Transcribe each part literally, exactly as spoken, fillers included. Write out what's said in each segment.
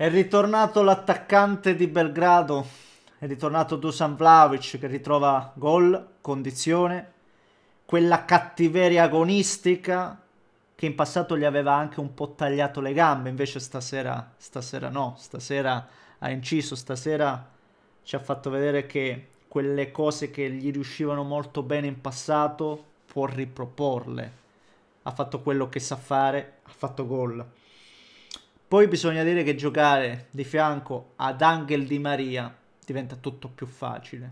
È ritornato l'attaccante di Belgrado, è ritornato Dusan Vlahovic, che ritrova gol, condizione, quella cattiveria agonistica che in passato gli aveva anche un po' tagliato le gambe, invece stasera, stasera no, stasera ha inciso, stasera ci ha fatto vedere che quelle cose che gli riuscivano molto bene in passato può riproporle. Ha fatto quello che sa fare, ha fatto gol. Poi bisogna dire che giocare di fianco ad Angel Di Maria diventa tutto più facile.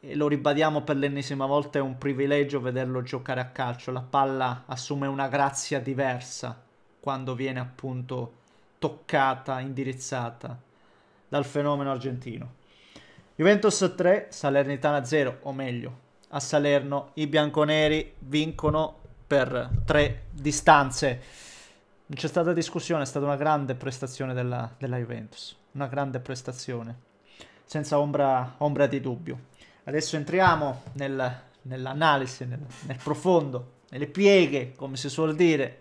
E lo ribadiamo per l'ennesima volta, è un privilegio vederlo giocare a calcio. La palla assume una grazia diversa quando viene appunto toccata, indirizzata dal fenomeno argentino. Juventus tre, Salernitana zero, o meglio, a Salerno i bianconeri vincono per tre distanze. Non c'è stata discussione, è stata una grande prestazione della, della Juventus, una grande prestazione, senza ombra, ombra di dubbio. Adesso entriamo nel, nell'analisi, nel, nel profondo, nelle pieghe, come si suol dire.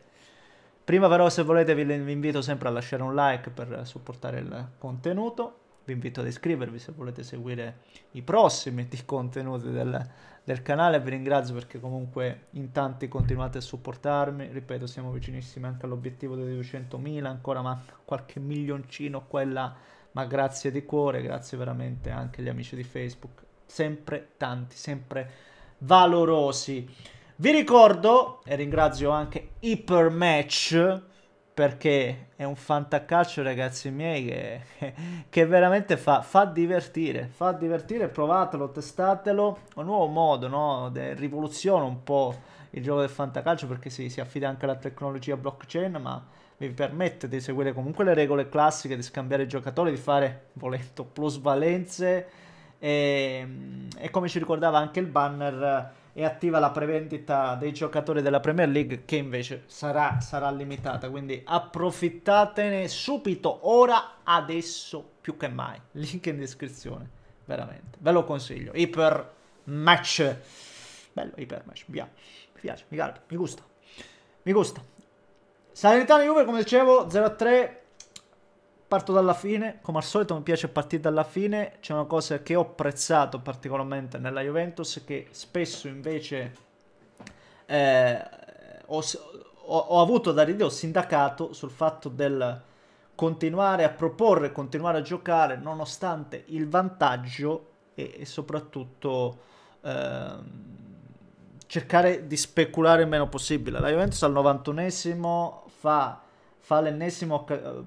Prima però, se volete, vi, vi invito sempre a lasciare un like per supportare il contenuto. Vi invito ad iscrivervi se volete seguire i prossimi contenuti del, del canale. Vi ringrazio perché comunque in tanti continuate a supportarmi. Ripeto, siamo vicinissimi anche all'obiettivo dei duecentomila, ancora manca qualche milioncino qua e là, ma grazie di cuore, grazie veramente anche agli amici di Facebook, sempre tanti, sempre valorosi. Vi ricordo e ringrazio anche Ipermatch, perché è un fantacalcio, ragazzi miei, che, che veramente fa, fa divertire, fa divertire, provatelo, testatelo, un nuovo modo, no? Rivoluziona un po' il gioco del fantacalcio, perché sì, si affida anche alla tecnologia blockchain, ma vi permette di seguire comunque le regole classiche, di scambiare i giocatori, di fare, volendo, plusvalenze, e, e come ci ricordava anche il banner, è attiva la prevendita dei giocatori della Premier League, che invece sarà, sarà limitata, quindi approfittatene subito, ora, adesso, più che mai. Link in descrizione, veramente, ve lo consiglio, Ipermatch, bello Ipermatch, via, mi piace, mi calda, mi gusta, mi gusta. Salernitana Juve, come dicevo, zero a tre, parto dalla fine, come al solito mi piace partire dalla fine. C'è una cosa che ho apprezzato particolarmente nella Juventus, che spesso invece eh, ho, ho, ho avuto da ridere, ho sindacato sul fatto del continuare a proporre, continuare a giocare nonostante il vantaggio, e, e soprattutto eh, cercare di speculare il meno possibile. La Juventus al novantunesimo fa... Fa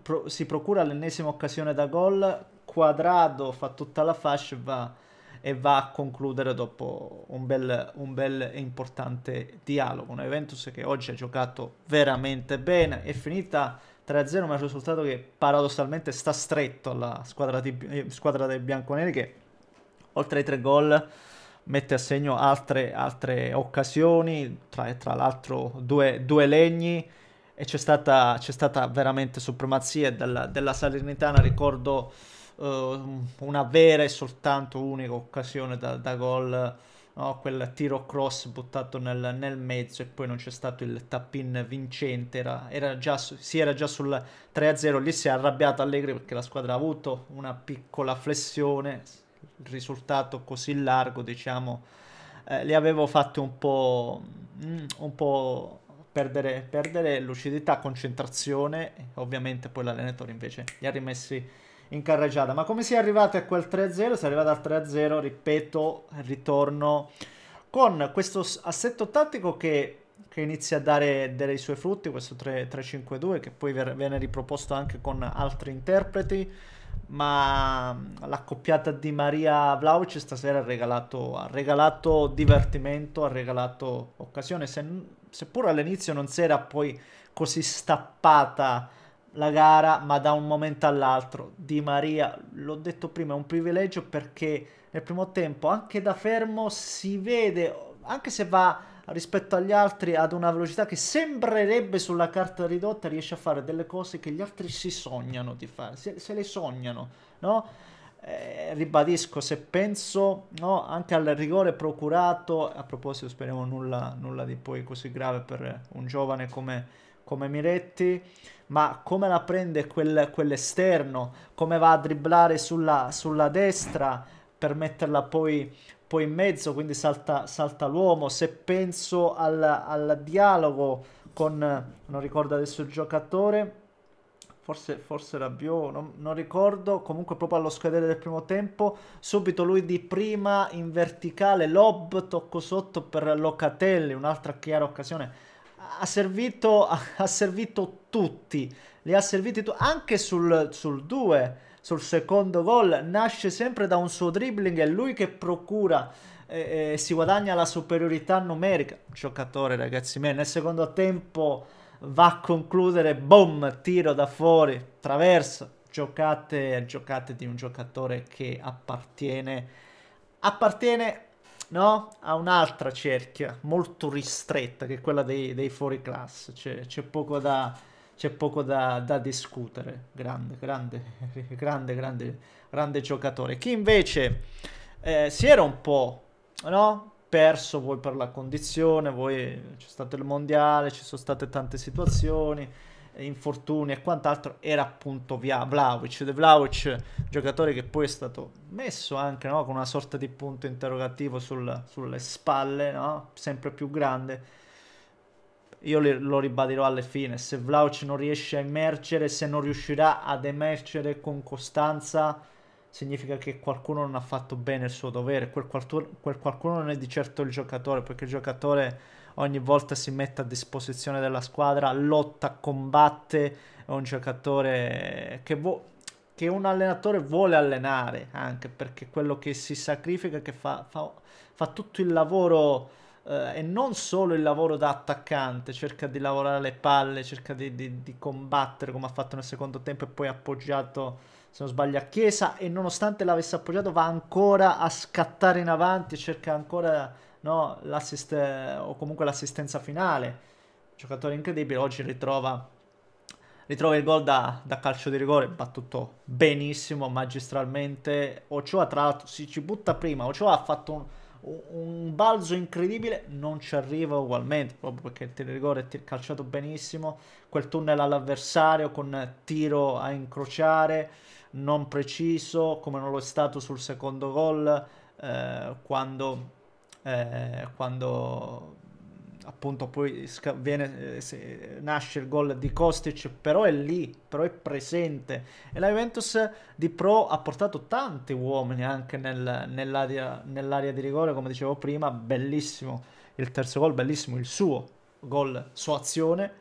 pro, si procura l'ennesima occasione da gol, Quadrado fa tutta la fascia e va, e va a concludere dopo un bel, un bel e importante dialogo. Una Juventus che oggi ha giocato veramente bene, è finita tre a zero, ma è un risultato che paradossalmente sta stretto alla squadra, di, squadra dei bianconeri, che oltre ai tre gol mette a segno altre, altre occasioni, tra, tra l'altro due, due legni. E c'è stata, stata veramente supremazia della, della Salernitana. Ricordo eh, una vera e soltanto unica occasione da, da gol, no? Quel tiro cross buttato nel, nel mezzo, e poi non c'è stato il tap-in vincente. Era, era già, si era già sul tre a zero, lì si è arrabbiato Allegri perché la squadra ha avuto una piccola flessione. Il risultato così largo, diciamo, eh, li avevo fatti un po'... un po' Perdere, perdere lucidità, concentrazione. Ovviamente poi l'allenatore invece li ha rimessi in carreggiata. Ma come si è arrivati a quel tre a zero? Si è arrivati al tre a zero, ripeto, ritorno con questo assetto tattico che, che inizia a dare dei suoi frutti, questo tre cinque due, che poi viene riproposto anche con altri interpreti. Ma l'accoppiata di Maria Vlahovic stasera ha regalato, ha regalato divertimento, ha regalato occasione, se, seppur all'inizio non si era poi così stappata la gara, ma da un momento all'altro Di Maria, l'ho detto prima, è un privilegio, perché nel primo tempo anche da fermo si vede, anche se va rispetto agli altri ad una velocità che sembrerebbe sulla carta ridotta, riesce a fare delle cose che gli altri si sognano di fare, se, se le sognano, no? Eh, ribadisco, se penso, no, anche al rigore procurato, a proposito speriamo nulla, nulla di poi così grave per un giovane come, come Miretti, ma come la prende quel, quell'esterno, come va a dribblare sulla, sulla destra per metterla poi, poi in mezzo, quindi salta, salta l'uomo. Se penso al, al dialogo con, non ricordo adesso il giocatore, forse, forse Rabiot, non, non ricordo, comunque proprio allo scadere del primo tempo, subito lui di prima in verticale, lob, tocco sotto per Locatelli, un'altra chiara occasione. Ha servito, ha servito tutti, li ha serviti tu anche sul due, sul secondo gol, nasce sempre da un suo dribbling, è lui che procura e eh, si guadagna la superiorità numerica. Giocatore, ragazzi miei, nel secondo tempo va a concludere, boom, tiro da fuori, traverso, giocate, giocate di un giocatore che appartiene, appartiene... no? Ha un'altra cerchia molto ristretta che è quella dei, dei fuoriclasse. C'è poco, da, poco da, da discutere. Grande, grande, grande, grande, grande giocatore. Chi invece eh, si era un po', no? Perso voi per la condizione, voi c'è stato il mondiale, ci sono state tante situazioni, infortuni e quant'altro, era appunto via Vlahovic. De Vlahovic, giocatore che poi è stato messo anche, no, con una sorta di punto interrogativo sul, sulle spalle, no? Sempre più grande. Io li, lo ribadirò alla fine, se Vlahovic non riesce a emergere, se non riuscirà ad emergere con costanza, significa che qualcuno non ha fatto bene il suo dovere. Quel, quel qualcuno non è di certo il giocatore, perché il giocatore ogni volta si mette a disposizione della squadra, lotta, combatte, è un giocatore che, che un allenatore vuole allenare, anche perché quello che si sacrifica, che fa, fa, fa tutto il lavoro eh, e non solo il lavoro da attaccante, cerca di lavorare le palle, cerca di, di, di combattere come ha fatto nel secondo tempo, e poi ha appoggiato, se non sbaglio, a Chiesa, e nonostante l'avesse appoggiato va ancora a scattare in avanti, cerca ancora... no, l'assist o comunque l'assistenza finale. Giocatore incredibile, oggi ritrova, ritrova il gol da, da calcio di rigore, battuto benissimo, magistralmente. Ochoa tra l'altro si ci butta prima, Ochoa ha fatto un, un balzo incredibile, non ci arriva ugualmente, proprio perché il tiro di rigore è calciato benissimo, quel tunnel all'avversario con tiro a incrociare non preciso, come non lo è stato sul secondo gol, eh, quando... Eh, quando appunto poi viene, eh, si, nasce il gol di Kostic, però è lì, però è presente, e la Juventus di Pro ha portato tanti uomini anche nel, nell'area nell'area di rigore, come dicevo prima. Bellissimo il terzo gol, bellissimo il suo gol, sua azione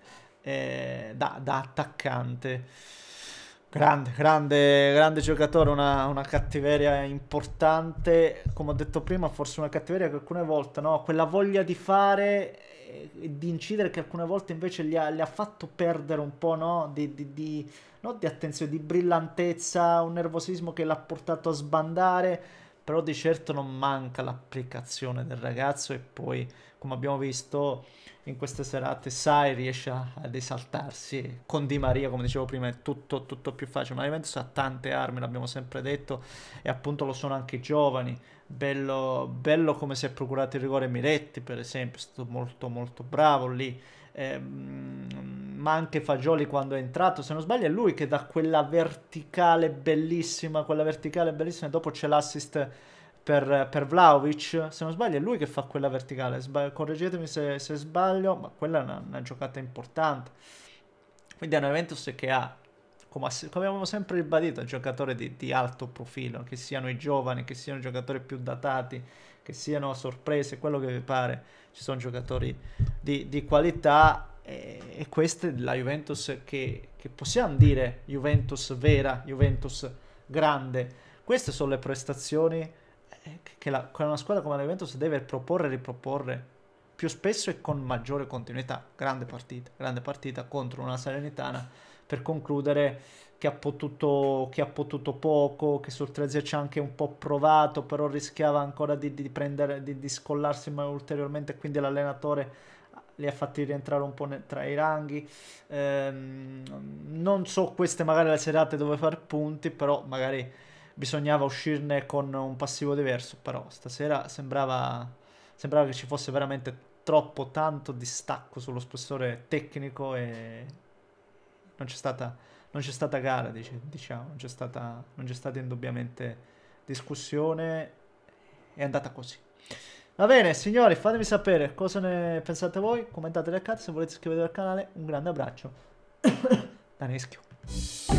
eh, da, da attaccante. Grande, grande, grande giocatore, una, una cattiveria importante, come ho detto prima, forse una cattiveria che alcune volte, no? Quella voglia di fare, di incidere, che alcune volte invece gli ha, gli ha fatto perdere un po', no? Di, di, di, no? Di attenzione, di brillantezza, un nervosismo che l'ha portato a sbandare, però di certo non manca l'applicazione del ragazzo, e poi, come abbiamo visto in queste serate, sai, riesce ad esaltarsi con Di Maria, come dicevo prima, è tutto, tutto più facile. Ma la Juventus ha tante armi, l'abbiamo sempre detto, e appunto lo sono anche i giovani. Bello, bello come si è procurato il rigore Miretti, per esempio, è stato molto molto bravo lì, eh, ma anche Fagioli quando è entrato, se non sbaglio è lui che dà quella verticale bellissima, quella verticale bellissima, e dopo c'è l'assist Per, per Vlahovic, se non sbaglio è lui che fa quella verticale, Sba correggetemi se, se sbaglio, ma quella è una, una giocata importante. Quindi è una Juventus che ha, come, come abbiamo sempre ribadito, giocatore di, di alto profilo, che siano i giovani, che siano i giocatori più datati, che siano sorprese, quello che vi pare, ci sono giocatori di, di qualità, e, e questa è la Juventus che, che possiamo dire Juventus vera, Juventus grande. Queste sono le prestazioni che la, una squadra come la Juventus deve proporre e riproporre più spesso e con maggiore continuità. Grande partita, grande partita contro una Salernitana, per concludere, che ha potuto, che ha potuto poco, che sul tre zero ci ha anche un po' provato, però rischiava ancora di, di, prendere, di, di scollarsi ulteriormente, quindi l'allenatore li ha fatti rientrare un po' tra i ranghi. Ehm, non so, queste magari le serate dove far punti, però magari bisognava uscirne con un passivo diverso, però stasera sembrava, sembrava che ci fosse veramente troppo, tanto distacco sullo spessore tecnico e non c'è stata, non c'è stata gara, dice, diciamo, non c'è stata, non c'è stata indubbiamente discussione, è andata così. Va bene, signori, fatemi sapere cosa ne pensate voi, commentate le cazzo, se volete iscrivetevi al canale, un grande abbraccio da Neschio.